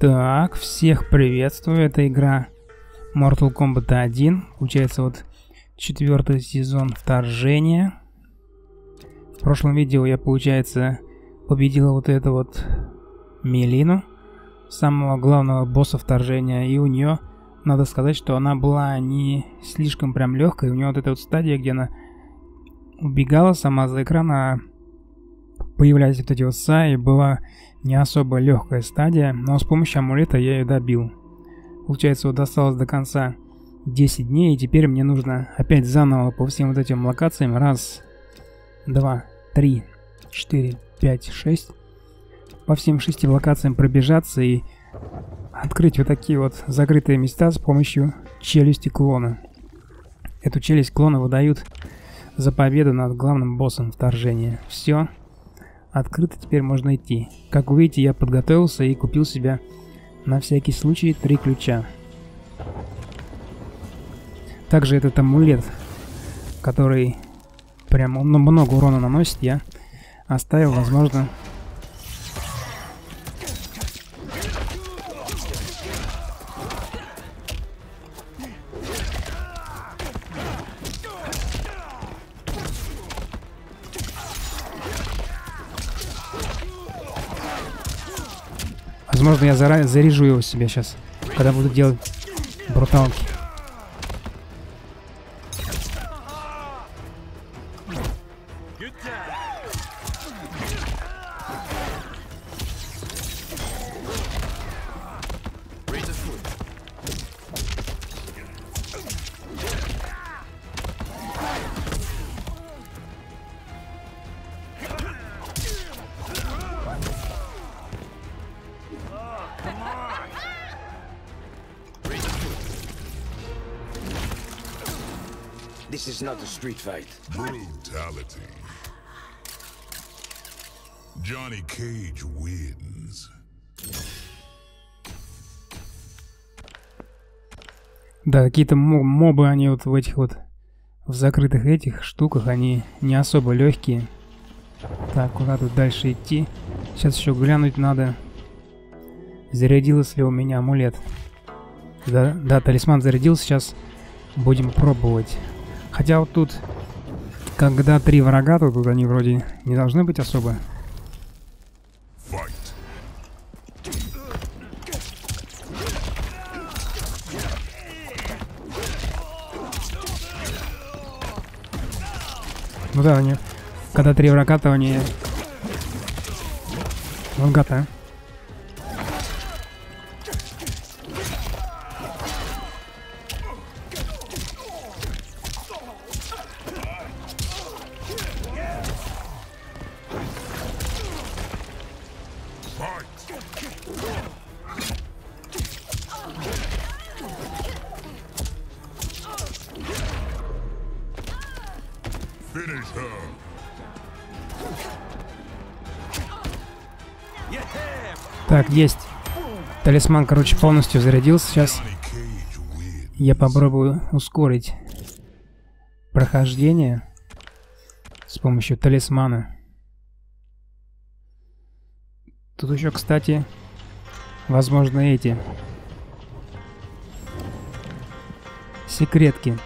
Так, всех приветствую, это игра Mortal Kombat 1, получается вот 4-й сезон вторжения. В прошлом видео я, получается, победила вот эту вот Мелину, самого главного босса вторжения, и у нее, надо сказать, что она была не слишком прям легкой, у нее вот эта вот стадия, где она убегала сама за экран, а появлялись вот эти вот Саи, была не особо легкая стадия, но с помощью амулета я ее добил. Получается, вот осталось до конца 10 дней, и теперь мне нужно опять заново по всем вот этим локациям. Раз, два, три, четыре, пять, шесть. По всем 6 локациям пробежаться и открыть вот такие вот закрытые места с помощью челюсти клона. Эту челюсть клона выдают за победу над главным боссом вторжения. Все. Открыто, теперь можно идти. Как вы видите, я подготовился и купил себе на всякий случай 3 ключа. Также этот амулет, который прям много урона наносит, я оставил, возможно, я заряжу его себе сейчас, когда буду делать бруталки. Brutality. Johnny Cage wins. Да, какие-то мобы, они вот в этих вот, в закрытых этих штуках, они не особо легкие. Так, куда тут дальше идти? Сейчас еще глянуть надо, зарядился ли у меня амулет. Да, талисман зарядился, сейчас будем пробовать. Хотя вот тут, когда 3 врага, то тут они вроде не должны быть особо. Ну да, они, когда 3 врага, то они... Ну, гата. Так, есть. Талисман, короче, полностью зарядился. Сейчас я попробую ускорить прохождение с помощью талисмана. Тут еще, кстати, возможно, эти секретки.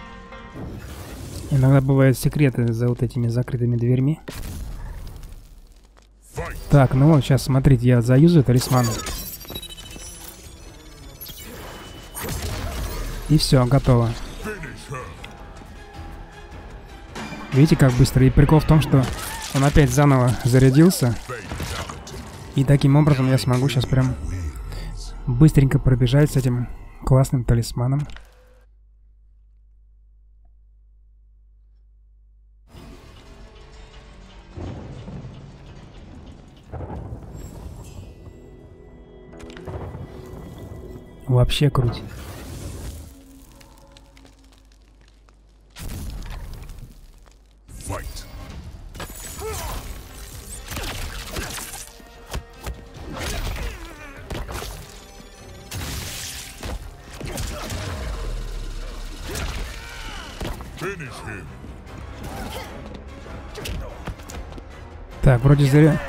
Иногда бывают секреты за вот этими закрытыми дверьми. Так, ну вот, сейчас, смотрите, я заюзаю талисман. И все, готово. Видите, как быстро? И прикол в том, что он опять заново зарядился. И таким образом я смогу сейчас прям быстренько пробежать с этим классным талисманом. Вообще круть. Так, вроде заряд.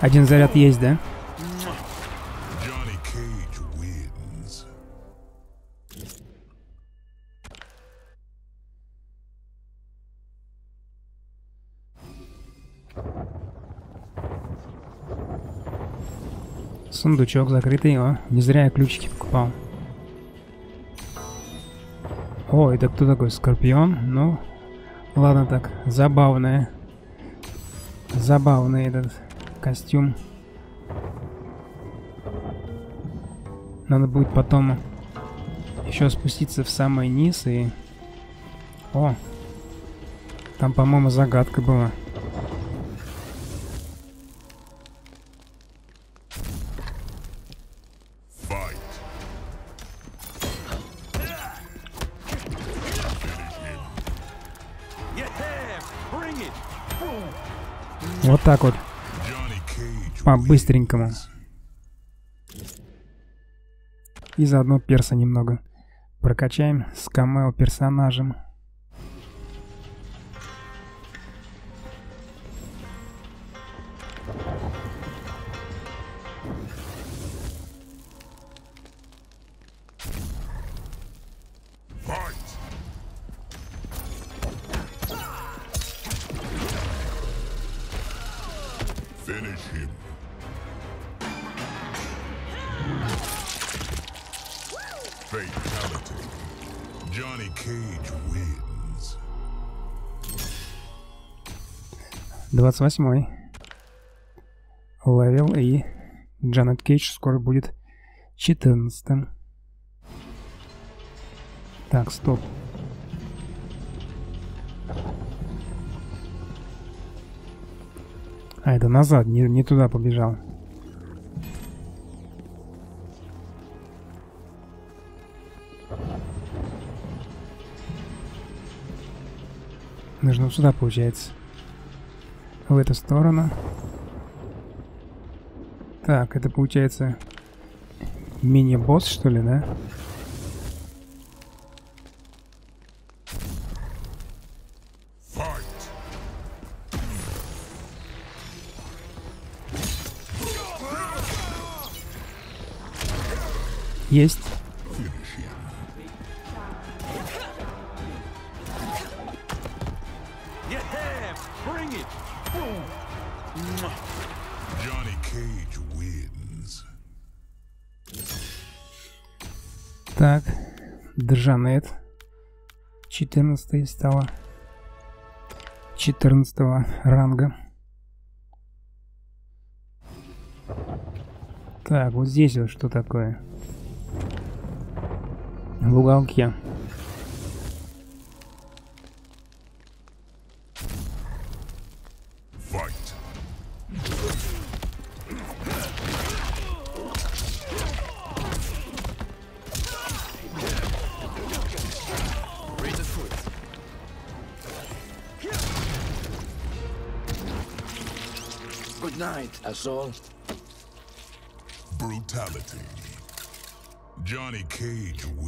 Один заряд есть, да? Сундучок закрытый, а? Не зря я ключики покупал. О, это кто такой? Скорпион? Ну, ладно так, забавное. Забавный этот костюм. Надо будет потом еще спуститься в самый низ и... О! Там, по-моему, загадка была. Вот так вот. По-быстренькому. И заодно перса немного прокачаем с камео персонажем. Восьмой левел, и Джанет Кейдж скоро будет 14-м. Так, стоп. А, это назад, не туда побежал. Нужно сюда, получается. В эту сторону. Так, это получается мини-босс, что ли, да? Есть. Так, Джанет 14 стала, 14 ранга. Так, вот здесь вот что такое? В уголке.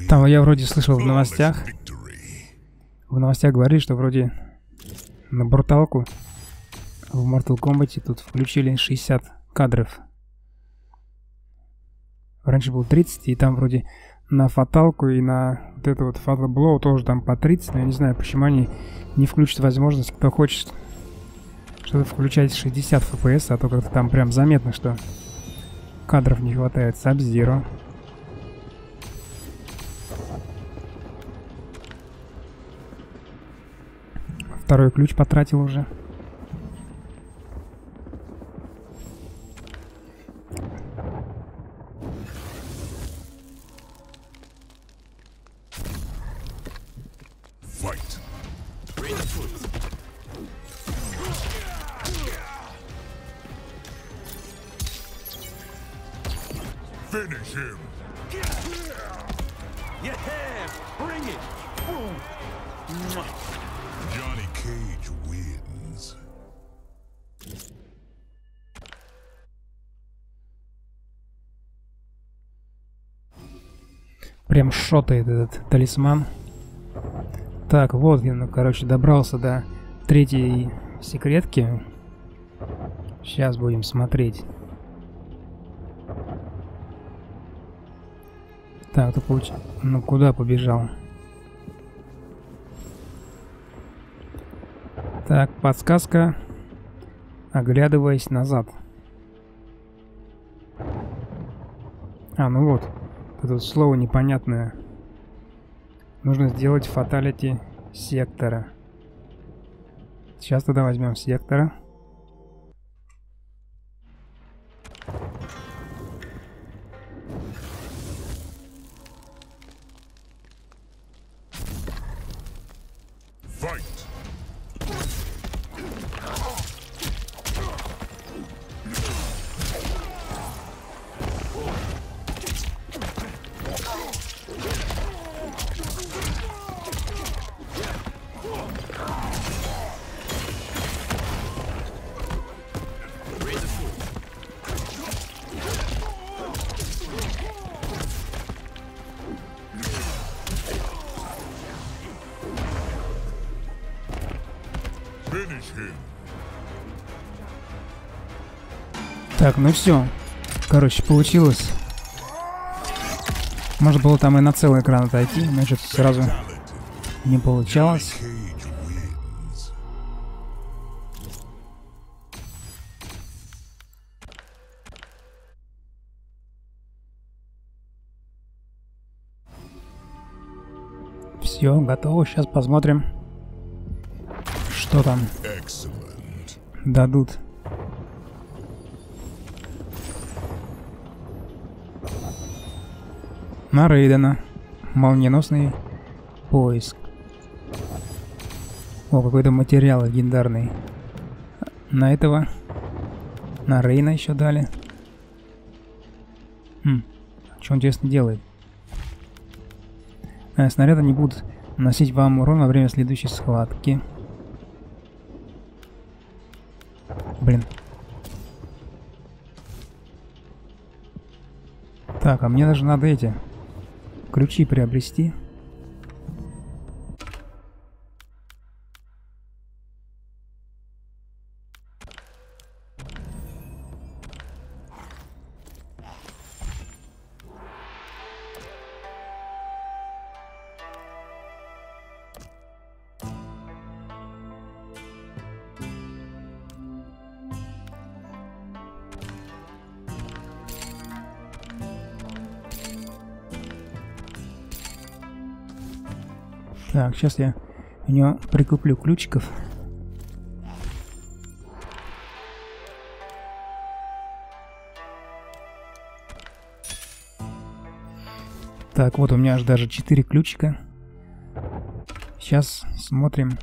Там я вроде слышал в новостях говорили, что вроде на бруталку в Mortal Kombat тут включили 60 кадров. Раньше было 30, и там вроде на фаталку и на вот это вот фаталблоу тоже там по 30, но я не знаю, почему они не включат возможность, кто хочет, что-то включать 60 FPS, а то как-то там прям заметно, что кадров не хватает. Саб-Зиро. Второй ключ потратил уже. Прям шотает этот талисман. Так, вот я, ну, короче, добрался до третьей секретки. Сейчас будем смотреть. Так, ты получил... Ну, куда побежал? Так, подсказка. Оглядываясь назад. А, ну вот. Это слово непонятное. Нужно сделать фаталити сектора. Сейчас тогда возьмем сектора. Так, ну все. Короче, получилось. Можно было там и на целый экран отойти, но что-то сразу не получалось. Все, готово. Сейчас посмотрим, что там дадут. На Рейдена. Молниеносный поиск. О, какой-то материал легендарный. На этого. На Рейна еще дали. Что он, интересно, делает? Снаряды не будут наносить вам урон во время следующей схватки. Блин. Так, а мне даже надо эти... ключи приобрести. Так, сейчас я у него прикуплю ключиков. Так, вот у меня аж даже 4 ключика. Сейчас смотрим.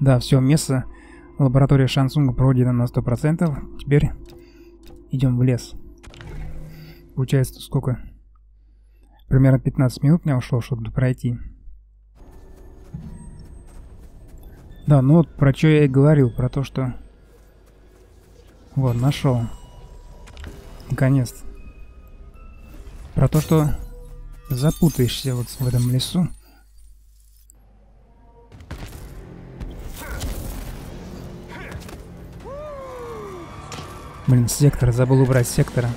Да, все, место лаборатория Шан Цунга пройдена на 100%. Теперь идем в лес. Получается, сколько? Примерно 15 минут мне ушло, чтобы пройти. Да, ну вот про что я и говорил, про то, что... Вот, нашел. Наконец-то. Про то, что запутаешься вот в этом лесу. Блин, сектор, забыл убрать сектора.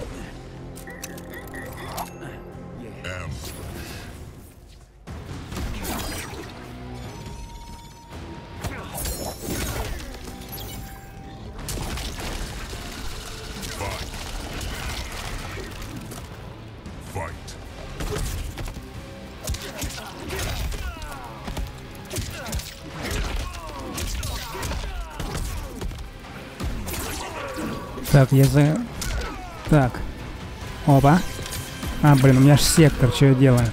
Так, я за... Так. Опа. А, блин, у меня же сектор, что я делаю?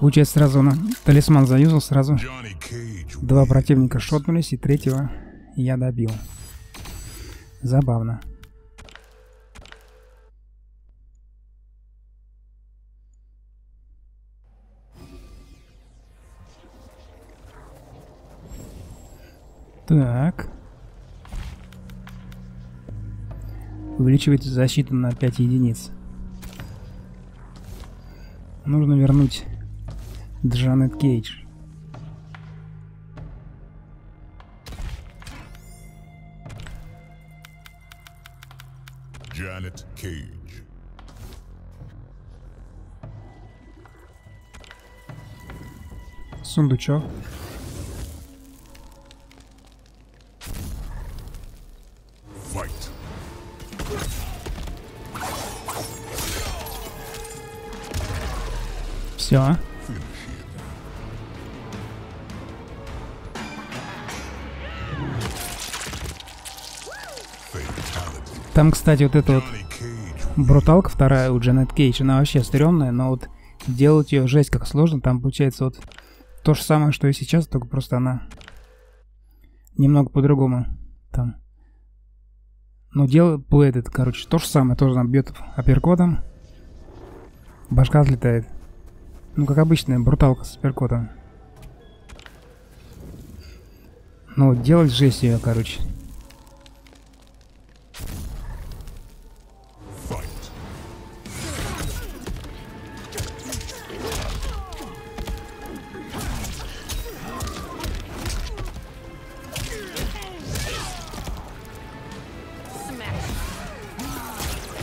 Получается, сразу на талисман заюзал, сразу 2 противника шотнулись, и 3-го я добил. Забавно. Так. Увеличивается защиту на 5 единиц. Нужно вернуть Джанет Кейдж. Джанет Кейдж. Сундучок. Все. Там, кстати, вот эта вот бруталка вторая у Джанет Кейдж, она вообще стрёмная, но вот делать ее жесть как сложно, там получается вот то же самое, что и сейчас, только просто она немного по-другому там. Ну, делает плейд, короче, то же самое, тоже там бьет апперкотом, башка взлетает. Ну, как обычная бруталка с апперкотом. Ну, делать жесть ее, короче.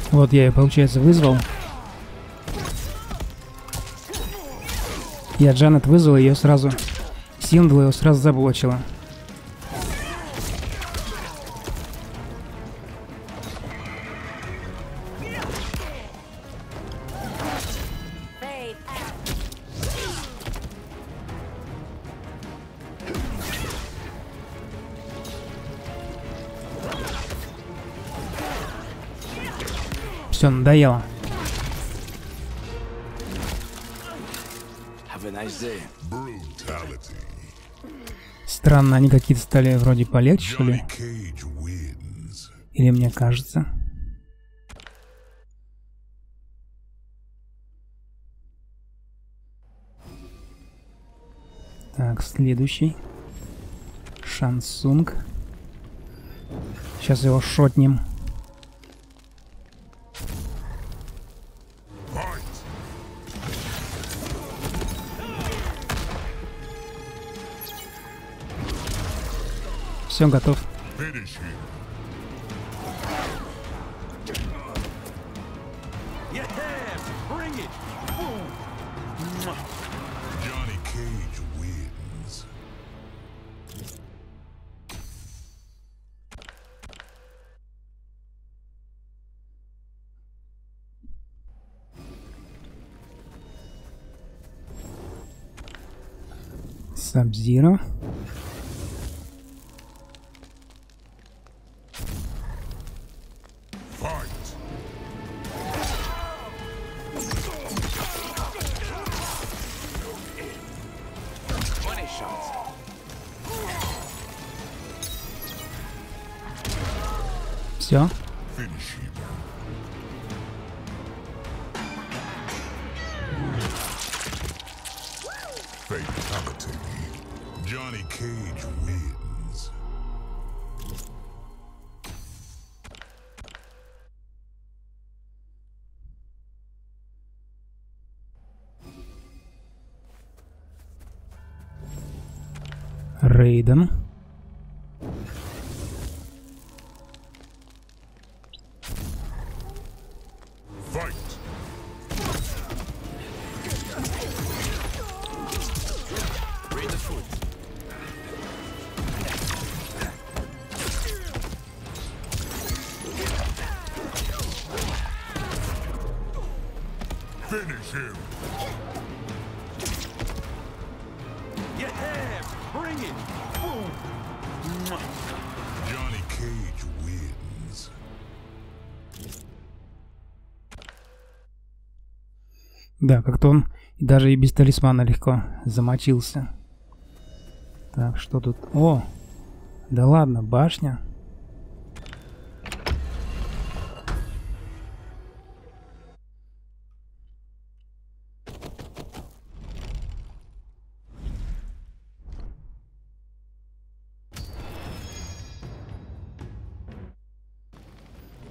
Вот я ее, получается, вызвал. Я Джанет вызвал, ее сразу сингл, ее сразу заблочила. Все, надоело. Странно, они какие-то стали вроде полегче, что ли? Или мне кажется? Так, следующий. Шан Цунг. Сейчас его шотнем. Все, готов. Саб-Зиро. Все. Рейден. Да, как-то он даже и без талисмана легко замочился. Так, что тут? О! Да ладно, башня.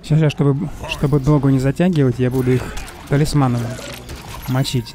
Сейчас, чтобы долго не затягивать, я буду их талисманом мочить.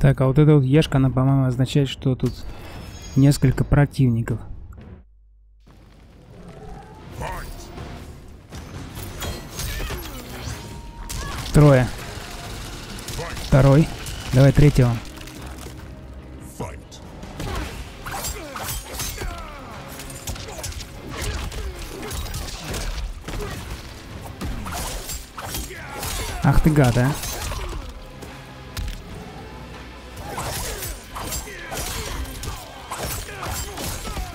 Так, а вот эта вот яшка, она, по-моему, означает, что тут несколько противников. Трое. Второй. Давай третьего. Ах ты гад, а.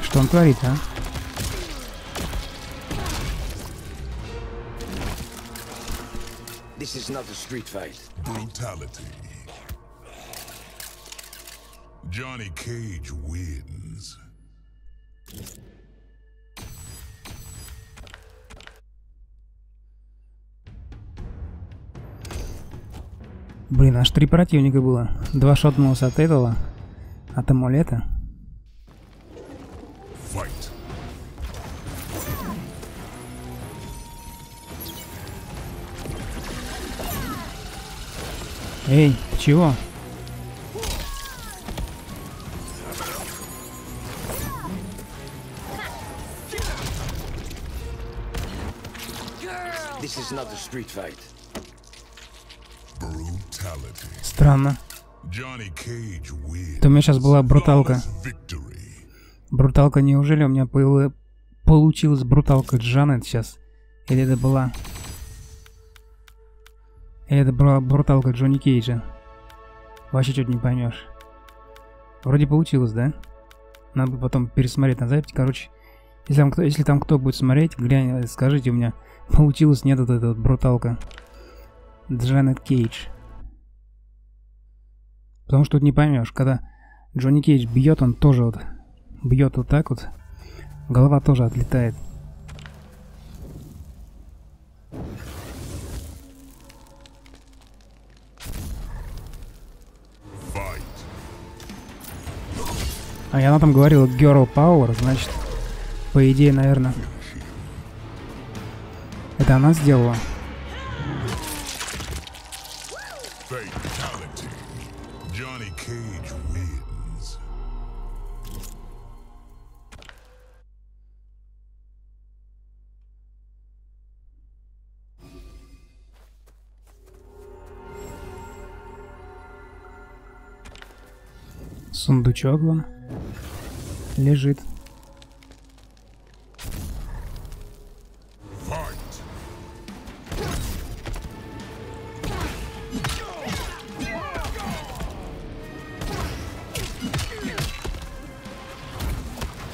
Что он творит, а? This is not a street fight. Brutality. Johnny Cage wins. Блин, аж 3 противника было. 2 шотнулся от этого, от амулета. Эй, ты чего? This is not a street fight. Странно. Это у меня сейчас была бруталка. Бруталка, неужели у меня получилась бруталка Джанет сейчас? Или это была... Это была бруталка Джонни Кейджа. Вообще чуть не поймешь. Вроде получилось, да? Надо потом пересмотреть на запись. Короче, если там кто будет смотреть, глянь, скажите, у меня получилось, нет, вот эта вот бруталка Джанет Кейдж. Потому что тут не поймешь, когда Джонни Кейдж бьет, он тоже вот бьет вот так вот. Голова тоже отлетает. А я там говорила Girl Power, значит, по идее, наверное, это она сделала. Сундучок вон лежит.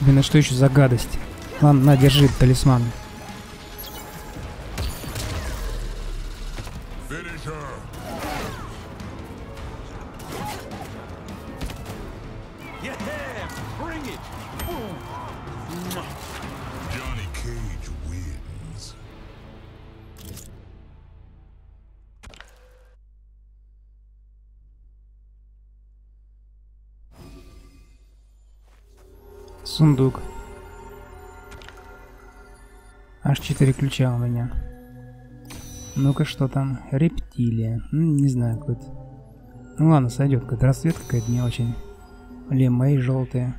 Блин, а что еще за гадость? Ладно, на, держи талисман. Сундук. Аж 4 ключа у меня. Ну-ка, что там? Рептилия. Ну, не знаю, какой-то. Ну ладно, сойдет. Какая-то расцветка какая-то не очень. Лемей желтые.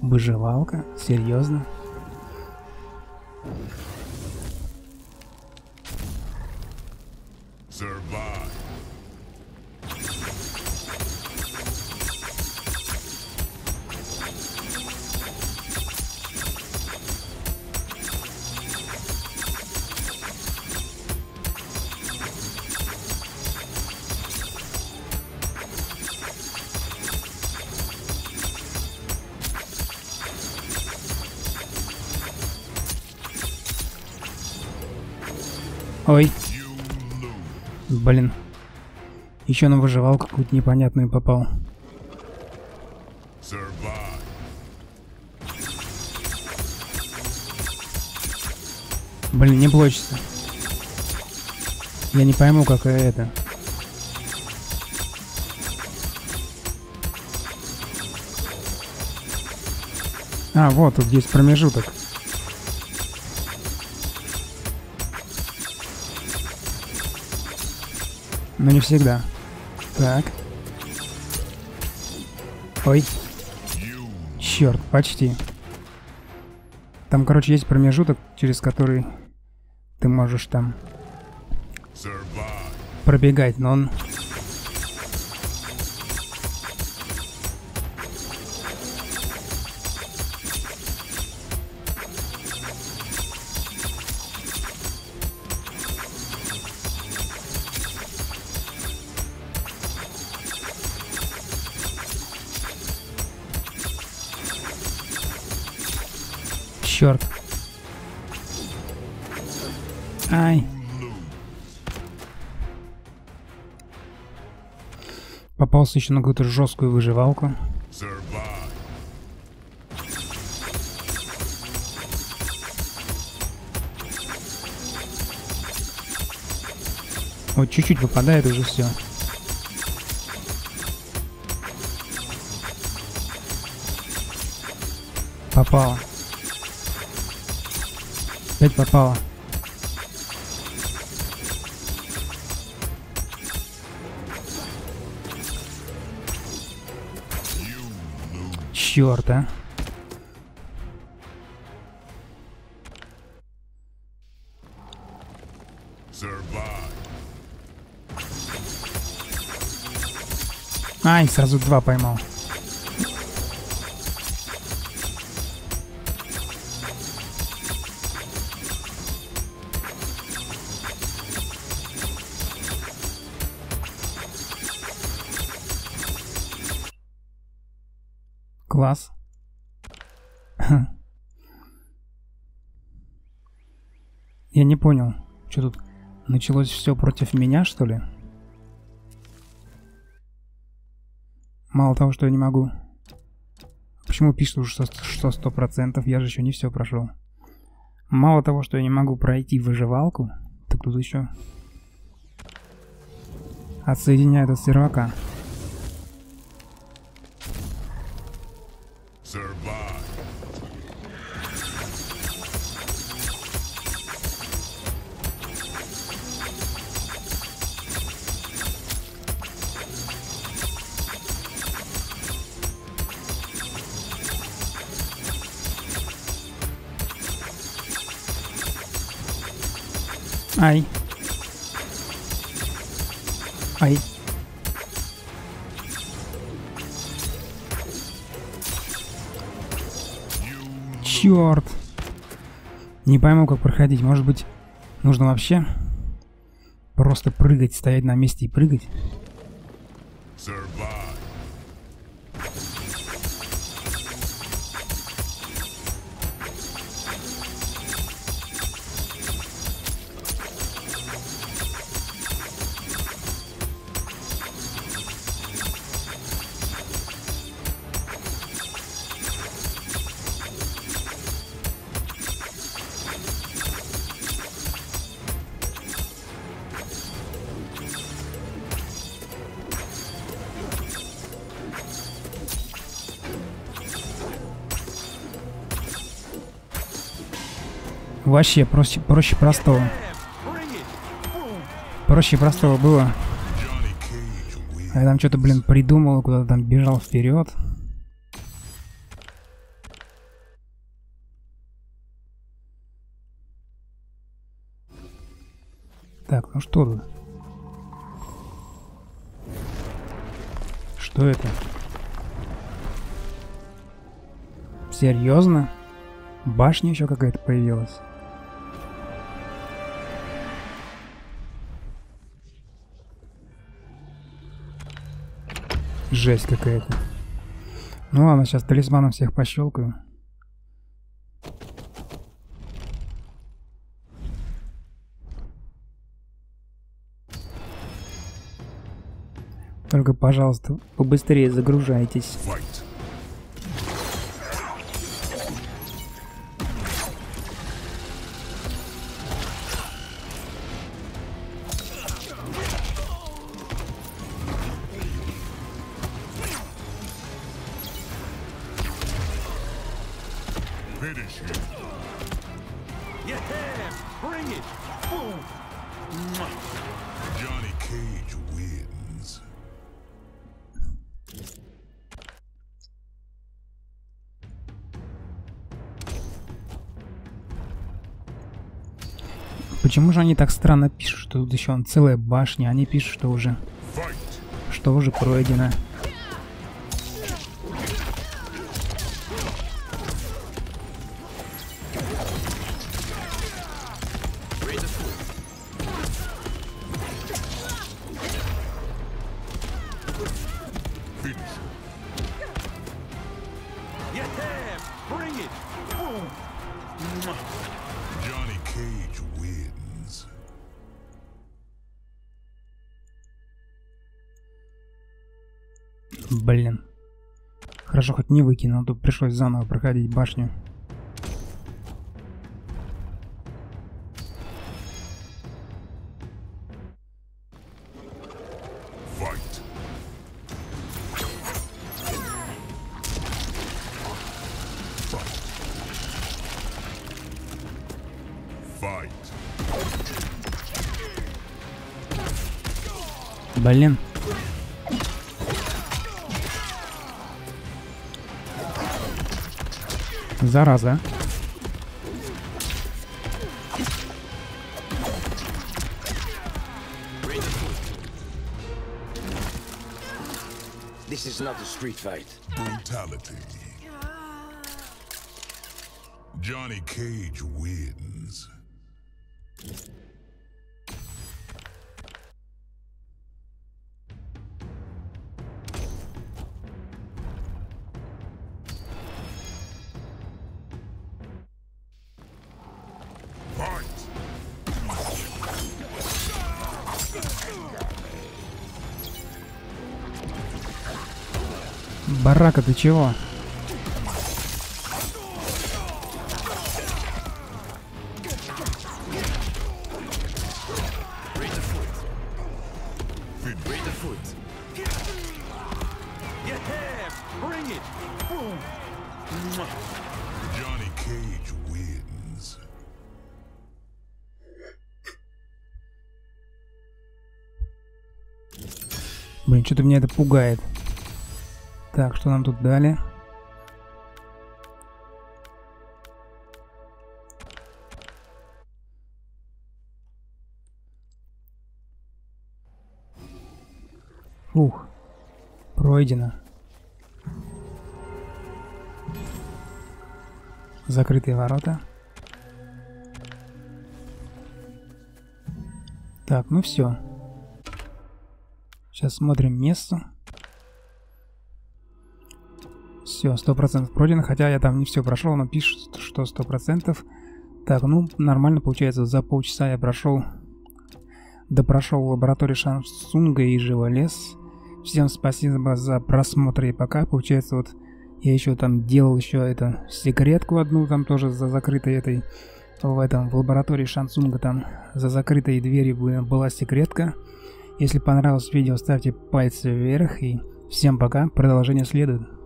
Выживалка? Серьезно? Ой. Блин. Еще на выживалку какую-то непонятную попал. Блин, не получится. Я не пойму, какая это. А, вот, тут есть промежуток. но не всегда. Так. Ой. Черт, почти. Там, короче, есть промежуток, через который ты можешь там пробегать, но он... Черт. Ай. Попался еще на какую-то жесткую выживалку. Вот чуть-чуть выпадает уже все. Попало. Опять попало. Черт, а. Ай, сразу два поймал. Класс. Я не понял, что тут началось все против меня, что ли? Мало того, что я не могу. Почему пишут уже, что 100%? Я же еще не все прошел. Мало того, что я не могу пройти выживалку, так тут еще отсоединяют от сервака. Ай. Ай. Черт. Не пойму, как проходить. Может быть, нужно вообще просто прыгать, стоять на месте и прыгать? Вообще проще простого. Проще простого было. Я там что-то, блин, придумал, куда-то там бежал вперед. Так, ну что тут? Что это? Серьезно? Башня еще какая-то появилась. Жесть какая-то. Ну ладно, сейчас талисманом всех пощелкаю. Только, пожалуйста, побыстрее загружайтесь. Почему же они так странно пишут, что тут еще он целая башня? Они пишут, что уже пройдено. Блин. Хорошо, хоть не выкинул, тут пришлось заново проходить башню. Блин. Зараза. This is not a street fight. Brutality. Johnny Cage wins. Барака, ты чего? Блин, что-то меня это пугает. Так, что нам тут дали? Фух, пройдено. Закрытые ворота. Так, ну все. Сейчас смотрим место. Все, 100% пройдено, хотя я там не все прошел, но пишет, что 100%. Так, ну, нормально получается, за полчаса я прошел, допрошел лабораторию Шан Цунга и Живолес. Всем спасибо за просмотр и пока. Получается, вот я еще там делал еще эту секретку одну, там тоже за закрытой этой, в лаборатории Шан Цунга, там за закрытой дверью была секретка. Если понравилось видео, ставьте пальцы вверх и всем пока, продолжение следует.